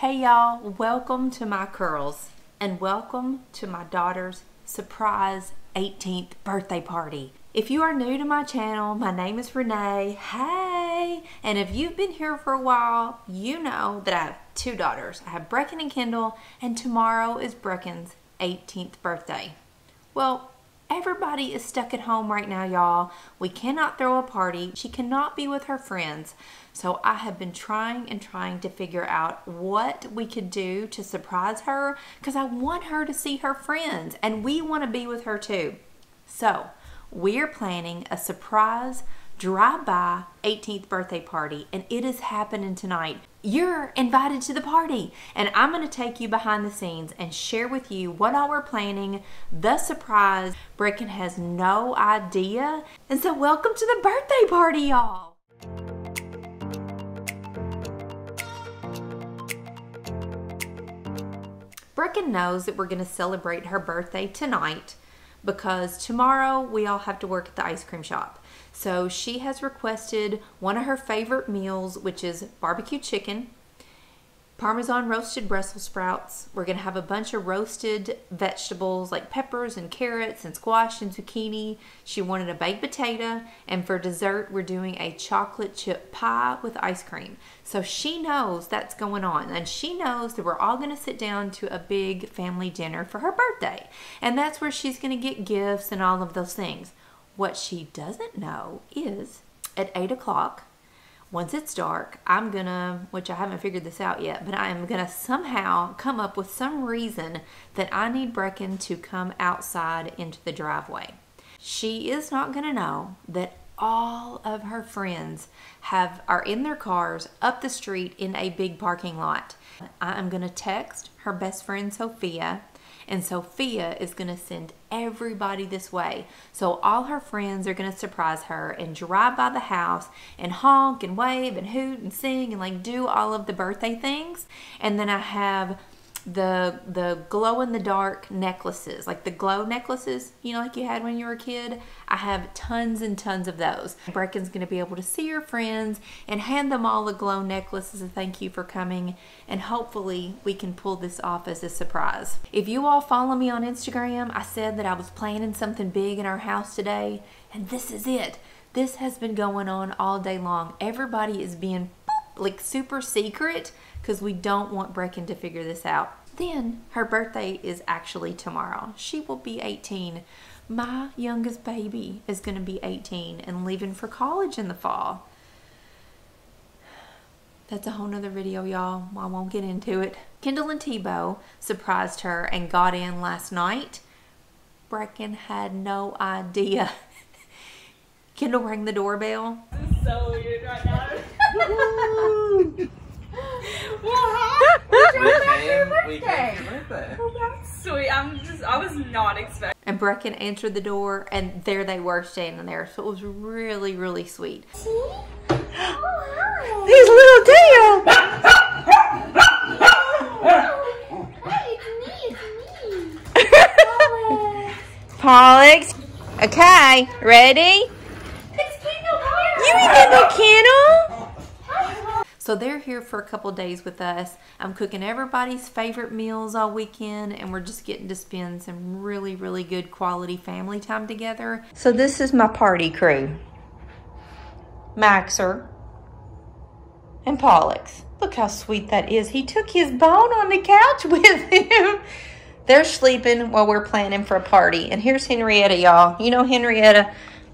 Hey y'all, welcome to my curls and welcome to my daughter's surprise 18th birthday party. If you are new to my channel, my name is Renee. Hey! And if you've been here for a while, you know that I have two daughters. I have Brecken and Kendall, and tomorrow is Brecken's 18th birthday. Well, everybody is stuck at home right now, y'all. We cannot throw a party. She cannot be with her friends. So I have been trying to figure out what we could do to surprise her because I want her to see her friends and we want to be with her too. So we're planning a surprise drive-by 18th birthday party, and it is happening tonight. You're invited to the party, and I'm going to take you behind the scenes and share with you what all we're planning, the surprise. Brecken has no idea, and so welcome to the birthday party, y'all. Brecken knows that we're going to celebrate her birthday tonight because tomorrow we all have to work at the ice cream shop. So she has requested one of her favorite meals, which is barbecue chicken, Parmesan roasted Brussels sprouts. We're gonna have a bunch of roasted vegetables like peppers and carrots and squash and zucchini. She wanted a baked potato, and for dessert, we're doing a chocolate chip pie with ice cream. So she knows that's going on, and she knows that we're all gonna sit down to a big family dinner for her birthday. And that's where she's gonna get gifts and all of those things. What she doesn't know is at 8 o'clock, once it's dark, I'm gonna, which I haven't figured this out yet, but I am gonna somehow come up with some reason that I need Brecken to come outside into the driveway. She is not gonna know that all of her friends are in their cars up the street in a big parking lot. I am gonna text her best friend, Sophia, and Sophia is gonna send everybody this way. So all her friends are gonna surprise her and drive by the house and honk and wave and hoot and sing and like do all of the birthday things. And then I have the glow in the dark necklaces, like the glow necklaces, you know, like you had when you were a kid. I have tons and tons of those. Brecken's gonna be able to see her friends and hand them all a glow necklace as a thank you for coming, and hopefully we can pull this off as a surprise. If you all follow me on Instagram, I said that I was planning something big in our house today, and this is it. This has been going on all day long. Everybody is being like super secret because we don't want Brecken to figure this out. Then her birthday is actually tomorrow. She will be 18. My youngest baby is going to be 18 and leaving for college in the fall. That's a whole nother video, y'all. I won't get into it. Kendall and Tebow surprised her and got in last night. Brecken had no idea. Kendall rang the doorbell. This is so weird right now. Well, we came to your birthday. Oh, that's sweet. I was not expecting. And Brecken answered the door, and there they were standing there. So it was really, really sweet. See? Oh, hi. These little tails. Hey, it's me. Pollux. Okay, ready? It's Kendall. You ain't no Kendall. So they're here for a couple days with us. I'm cooking everybody's favorite meals all weekend, and we're just getting to spend some really, really good quality family time together. So this is my party crew. Maxer and Pollux. Look how sweet that is. He took his bone on the couch with him. They're sleeping while we're planning for a party. And here's Henrietta, y'all. You know Henrietta.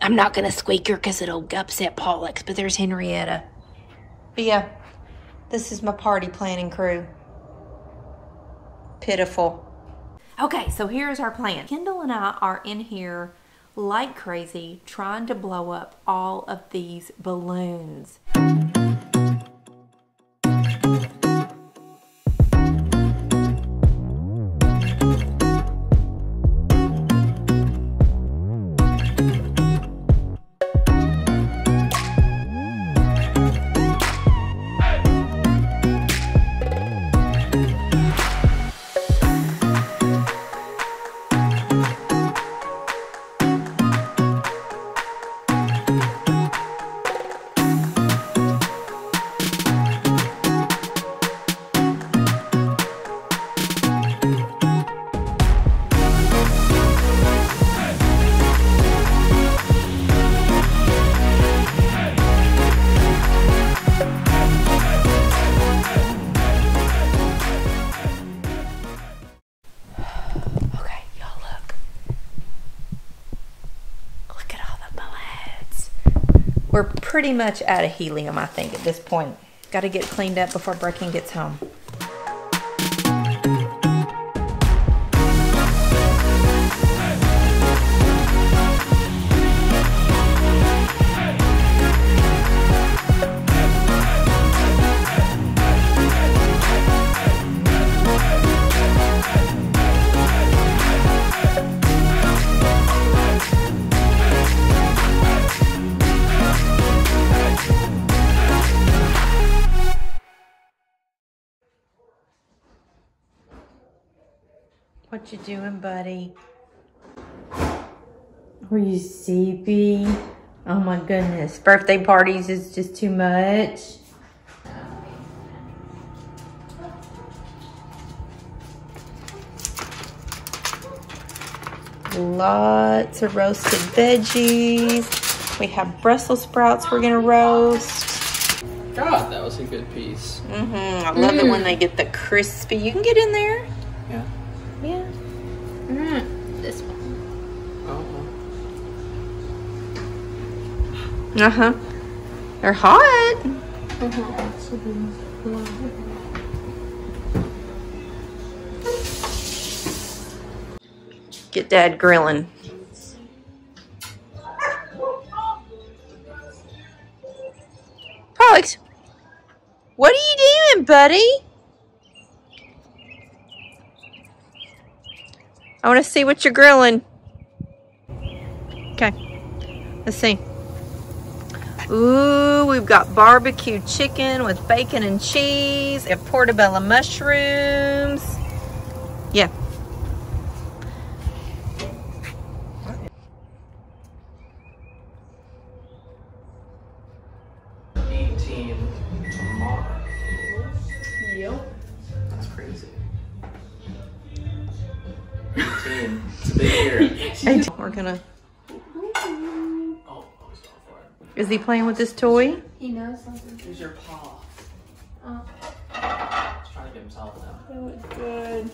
I'm not gonna squeak her because it'll upset Pollux, but there's Henrietta. But yeah, this is my party planning crew. Pitiful. Okay, so here's our plan. Kendall and I are in here like crazy trying to blow up all of these balloons. We're pretty much out of helium, I think, at this point. Got to get cleaned up before Brecken gets home. What you doing, buddy? Are you sleepy? Oh my goodness. Birthday parties is just too much. Lots of roasted veggies. We have Brussels sprouts we're gonna roast. God, that was a good piece. Mm-hmm. I love it when they get the crispy. You can get in there. Yeah. Yeah. This one. Uh-huh. They're hot. Get Dad grilling. Pollux, what are you doing, buddy? I want to see what you're grilling. Okay, let's see. Ooh, we've got barbecue chicken with bacon and cheese and portobello mushrooms. Yeah. We're gonna. Is he playing with this toy? He knows something. Use your paw. Oh. He's trying to get himself out. That was good.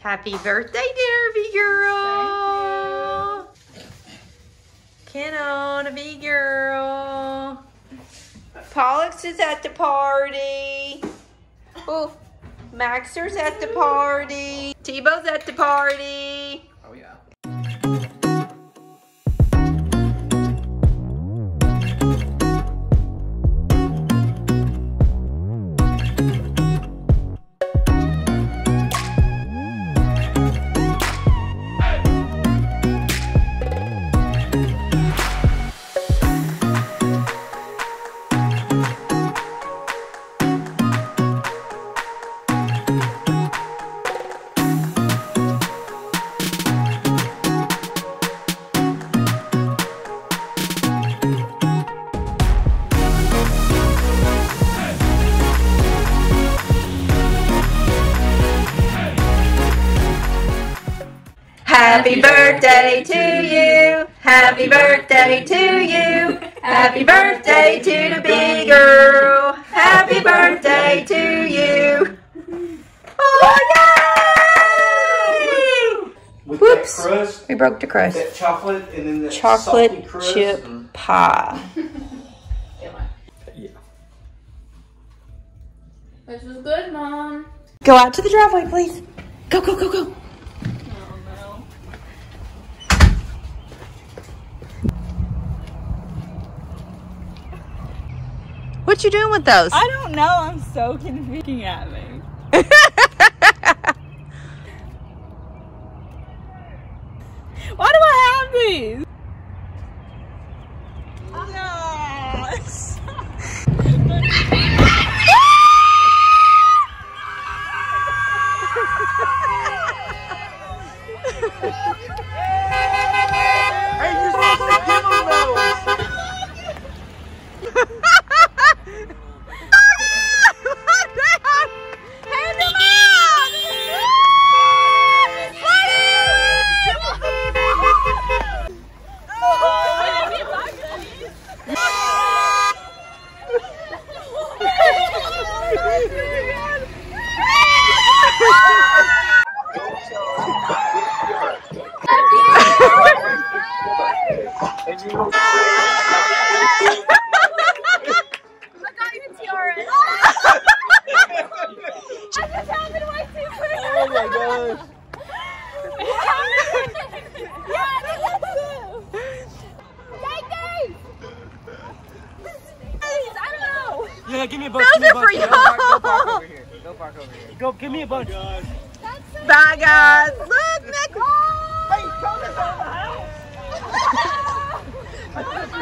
Happy birthday, Derby girl. Kendall, be girl. Pollux is at the party. Oh, Maxer's at the party. Tebow's at the party. Oh yeah. Happy birthday to you, happy birthday to you, happy birthday to the big girl, happy birthday to you. Oh, yay! Whoops, crust, we broke the crust. That chocolate and then the chocolate crust. Chip pie. Yeah. This is good, Mom. Go out to the driveway, please. Go, go, go, go. What you doing with those? I don't know. I'm so confused at me. Why do I have these? Look, I got you a tiara. I just happened to my super. Oh my gosh. Yeah, I think that's it. I don't know. Yeah, give me a bunch. Those are for y'all. Go park over here. Go, give me a bunch. Bye, guys. Look, Nick. Hey, throw this out of the house.